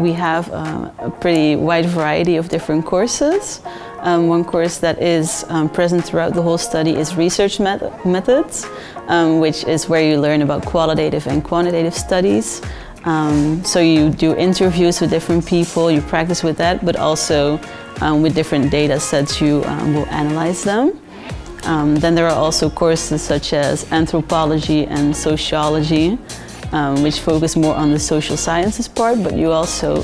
We have a pretty wide variety of different courses. One course that is present throughout the whole study is research methods, which is where you learn about qualitative and quantitative studies. So you do interviews with different people, you practice with that, but also with different data sets you will analyze them. Then there are also courses such as anthropology and sociology, which focus more on the social sciences part, but you also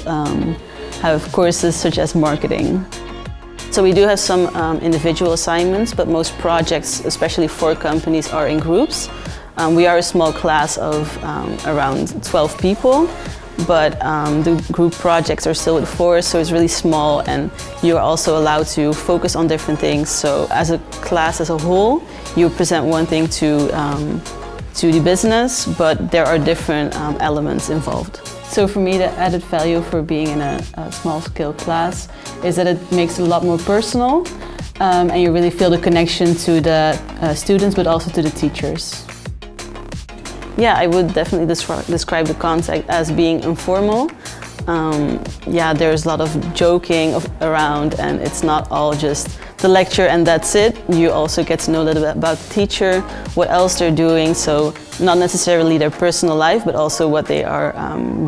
have courses such as marketing. So we do have some individual assignments, but most projects, especially for companies, are in groups. We are a small class of around 12 people, but the group projects are still with 4, so it's really small, and you're also allowed to focus on different things. So as a class as a whole, you present one thing to the business, but there are different elements involved. So for me, the added value for being in a small scale class is that it makes it a lot more personal, and you really feel the connection to the students, but also to the teachers. Yeah, I would definitely describe the contact as being informal. Yeah, there's a lot of joking around, and it's not all just the lecture and that's it. You also get to know a little bit about the teacher, what else they're doing, so not necessarily their personal life, but also what they are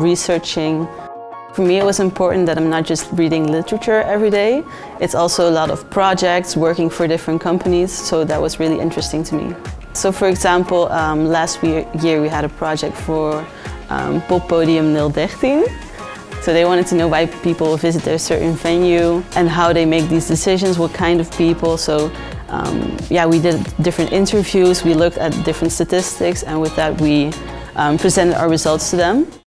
researching. For me, it was important that I'm not just reading literature every day. It's also a lot of projects, working for different companies, so that was really interesting to me. So for example, last year we had a project for Pop Podium 013. So they wanted to know why people visit their certain venue and how they make these decisions, what kind of people. So yeah, we did different interviews, we looked at different statistics, and with that we presented our results to them.